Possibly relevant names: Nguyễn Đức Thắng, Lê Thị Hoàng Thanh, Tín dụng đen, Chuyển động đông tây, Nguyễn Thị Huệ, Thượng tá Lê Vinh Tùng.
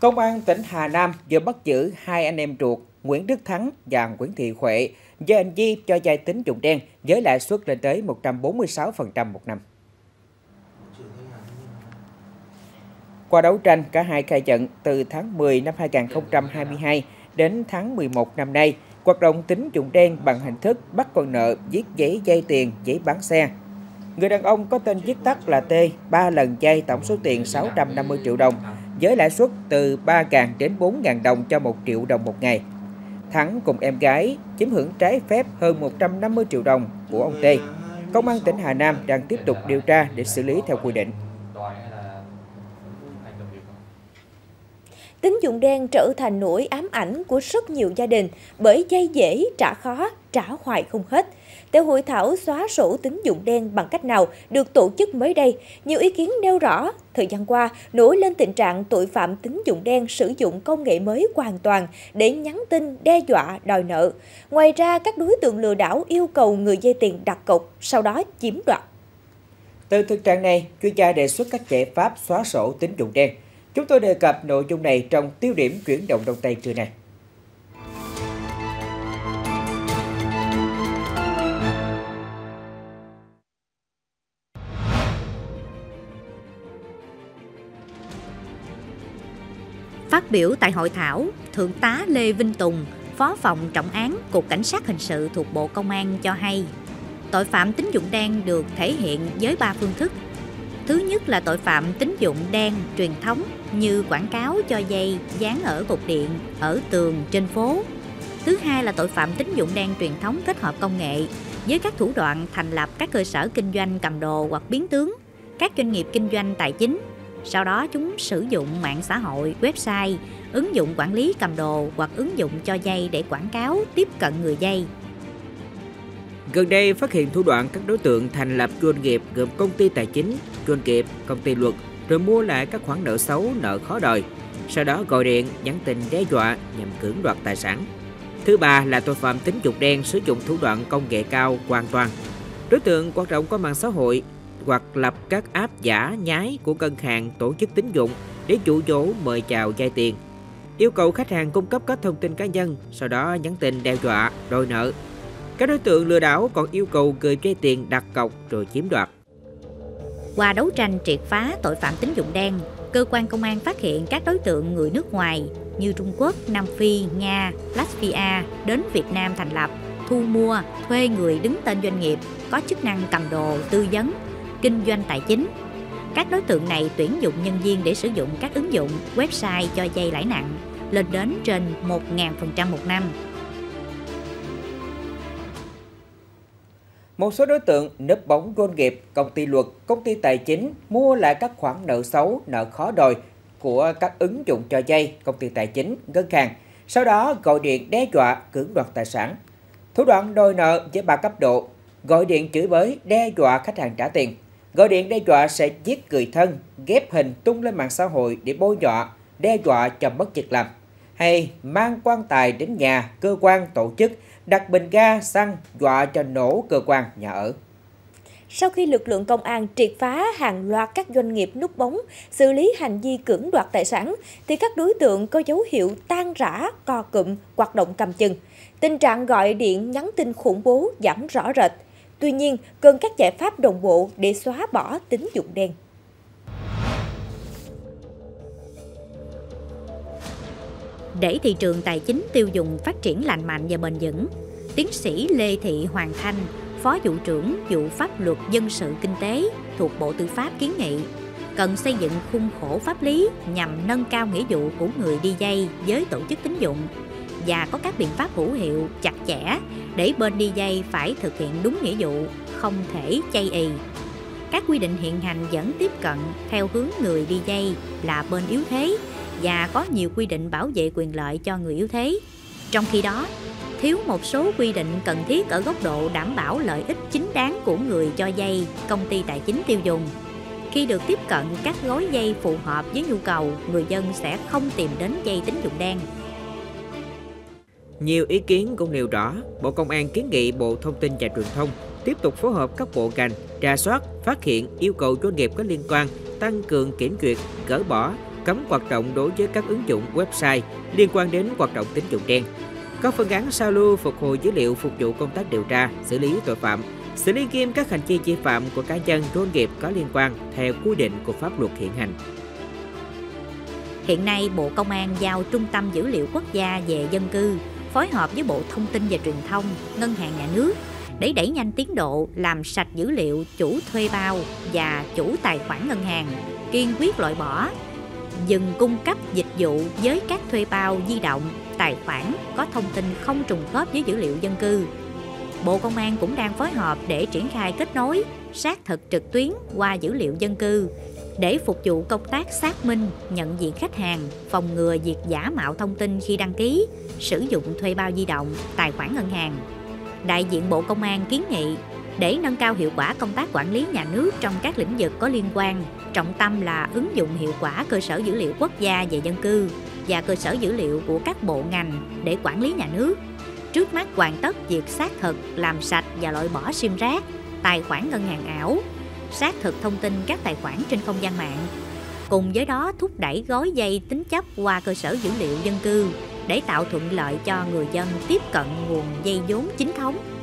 Công an tỉnh Hà Nam vừa bắt giữ hai anh em ruột Nguyễn Đức Thắng và Nguyễn Thị Huệ do hành vi cho vay tín dụng đen với lãi suất lên tới 146% một năm. Qua đấu tranh, cả hai khai nhận từ tháng 10 năm 2022 đến tháng 11 năm nay, hoạt động tín dụng đen bằng hình thức bắt con nợ viết giấy vay tiền, giấy bán xe. Người đàn ông có tên viết tắt là T, 3 lần vay tổng số tiền 650 triệu đồng, với lãi suất từ 3.000 đến 4.000 đồng cho 1 triệu đồng một ngày. Thắng cùng em gái chiếm hưởng trái phép hơn 150 triệu đồng của ông T. Công an tỉnh Hà Nam đang tiếp tục điều tra để xử lý theo quy định. Tín dụng đen trở thành nỗi ám ảnh của rất nhiều gia đình bởi vay dễ, trả khó, trả hoài không hết. Tại hội thảo xóa sổ tín dụng đen bằng cách nào được tổ chức mới đây, nhiều ý kiến nêu rõ, thời gian qua nổi lên tình trạng tội phạm tín dụng đen sử dụng công nghệ mới hoàn toàn để nhắn tin, đe dọa, đòi nợ. Ngoài ra, các đối tượng lừa đảo yêu cầu người vay tiền đặt cọc, sau đó chiếm đoạt. Từ thực trạng này, chuyên gia đề xuất các giải pháp xóa sổ tín dụng đen. Chúng tôi đề cập nội dung này trong tiêu điểm chuyển động Đông Tây trưa nay. Phát biểu tại hội thảo, Thượng tá Lê Vinh Tùng, Phó phòng trọng án Cục Cảnh sát Hình sự thuộc Bộ Công an cho hay, tội phạm tín dụng đen được thể hiện với 3 phương thức. Thứ nhất là tội phạm tín dụng đen truyền thống như quảng cáo cho vay, dán ở cột điện, ở tường, trên phố. Thứ hai là tội phạm tín dụng đen truyền thống kết hợp công nghệ với các thủ đoạn thành lập các cơ sở kinh doanh cầm đồ hoặc biến tướng, các doanh nghiệp kinh doanh tài chính. Sau đó chúng sử dụng mạng xã hội, website, ứng dụng quản lý cầm đồ hoặc ứng dụng cho vay để quảng cáo, tiếp cận người vay. Gần đây phát hiện thủ đoạn các đối tượng thành lập doanh nghiệp gồm công ty tài chính, doanh nghiệp, công ty luật rồi mua lại các khoản nợ xấu, nợ khó đòi, sau đó gọi điện, nhắn tin đe dọa nhằm cưỡng đoạt tài sản. Thứ ba là tội phạm tín dụng đen sử dụng thủ đoạn công nghệ cao hoàn toàn. Đối tượng hoạt động qua mạng xã hội hoặc lập các app giả nhái của ngân hàng, tổ chức tín dụng để dụ dỗ mời chào vay tiền, yêu cầu khách hàng cung cấp các thông tin cá nhân, sau đó nhắn tin đe dọa đòi nợ. Các đối tượng lừa đảo còn yêu cầu người vay tiền đặt cọc rồi chiếm đoạt. Qua đấu tranh triệt phá tội phạm tín dụng đen, cơ quan công an phát hiện các đối tượng người nước ngoài như Trung Quốc, Nam Phi, Nga, Latvia đến Việt Nam thành lập, thu mua, thuê người đứng tên doanh nghiệp có chức năng cầm đồ, tư vấn, kinh doanh tài chính. Các đối tượng này tuyển dụng nhân viên để sử dụng các ứng dụng, website cho vay lãi nặng lên đến trên 1.000% một năm. Một số đối tượng núp bóng doanh nghiệp, công ty luật, công ty tài chính mua lại các khoản nợ xấu, nợ khó đòi của các ứng dụng cho vay, công ty tài chính, ngân hàng. Sau đó gọi điện đe dọa, cưỡng đoạt tài sản. Thủ đoạn đòi nợ với 3 cấp độ: gọi điện chửi bới, đe dọa khách hàng trả tiền. Gọi điện đe dọa sẽ giết người thân, ghép hình tung lên mạng xã hội để bôi nhọ, đe dọa cho mất việc làm. Hay mang quan tài đến nhà, cơ quan, tổ chức, đặt bình ga, xăng, dọa cho nổ cơ quan, nhà ở. Sau khi lực lượng công an triệt phá hàng loạt các doanh nghiệp núp bóng, xử lý hành vi cưỡng đoạt tài sản, thì các đối tượng có dấu hiệu tan rã, co cụm, hoạt động cầm chừng. Tình trạng gọi điện, nhắn tin khủng bố giảm rõ rệt. Tuy nhiên, cần các giải pháp đồng bộ để xóa bỏ tín dụng đen. Để thị trường tài chính tiêu dùng phát triển lành mạnh và bền vững, tiến sĩ Lê Thị Hoàng Thanh, Phó vụ trưởng vụ pháp luật dân sự kinh tế thuộc Bộ Tư pháp kiến nghị cần xây dựng khung khổ pháp lý nhằm nâng cao nghĩa vụ của người đi vay với tổ chức tín dụng và có các biện pháp hữu hiệu chặt chẽ để bên đi vay phải thực hiện đúng nghĩa vụ, không thể chây ì. Các quy định hiện hành vẫn tiếp cận theo hướng người đi vay là bên yếu thế và có nhiều quy định bảo vệ quyền lợi cho người yếu thế. Trong khi đó, thiếu một số quy định cần thiết ở góc độ đảm bảo lợi ích chính đáng của người cho vay, công ty tài chính tiêu dùng. Khi được tiếp cận các gói vay phù hợp với nhu cầu, người dân sẽ không tìm đến vay tín dụng đen. Nhiều ý kiến cũng nêu rõ, Bộ Công an kiến nghị Bộ Thông tin và Truyền thông tiếp tục phối hợp các bộ ngành, rà soát, phát hiện, yêu cầu doanh nghiệp có liên quan tăng cường kiểm duyệt, gỡ bỏ, cấm hoạt động đối với các ứng dụng website liên quan đến hoạt động tín dụng đen. Các phương án sao lưu phục hồi dữ liệu phục vụ công tác điều tra, xử lý tội phạm, xử lý nghiêm các hành vi vi phạm của cá nhân, doanh nghiệp có liên quan theo quy định của pháp luật hiện hành. Hiện nay, Bộ Công an giao Trung tâm Dữ liệu Quốc gia về Dân cư phối hợp với Bộ Thông tin và Truyền thông, Ngân hàng Nhà nước để đẩy nhanh tiến độ làm sạch dữ liệu chủ thuê bao và chủ tài khoản ngân hàng, kiên quyết loại bỏ, dừng cung cấp dịch vụ với các thuê bao di động, tài khoản có thông tin không trùng khớp với dữ liệu dân cư. Bộ Công an cũng đang phối hợp để triển khai kết nối, xác thực trực tuyến qua dữ liệu dân cư để phục vụ công tác xác minh, nhận diện khách hàng, phòng ngừa việc giả mạo thông tin khi đăng ký, sử dụng thuê bao di động, tài khoản ngân hàng. Đại diện Bộ Công an kiến nghị để nâng cao hiệu quả công tác quản lý nhà nước trong các lĩnh vực có liên quan, trọng tâm là ứng dụng hiệu quả cơ sở dữ liệu quốc gia về dân cư và cơ sở dữ liệu của các bộ ngành để quản lý nhà nước. Trước mắt hoàn tất việc xác thực, làm sạch và loại bỏ sim rác, tài khoản ngân hàng ảo, xác thực thông tin các tài khoản trên không gian mạng. Cùng với đó thúc đẩy gói vay tín chấp qua cơ sở dữ liệu dân cư để tạo thuận lợi cho người dân tiếp cận nguồn vay vốn chính thống.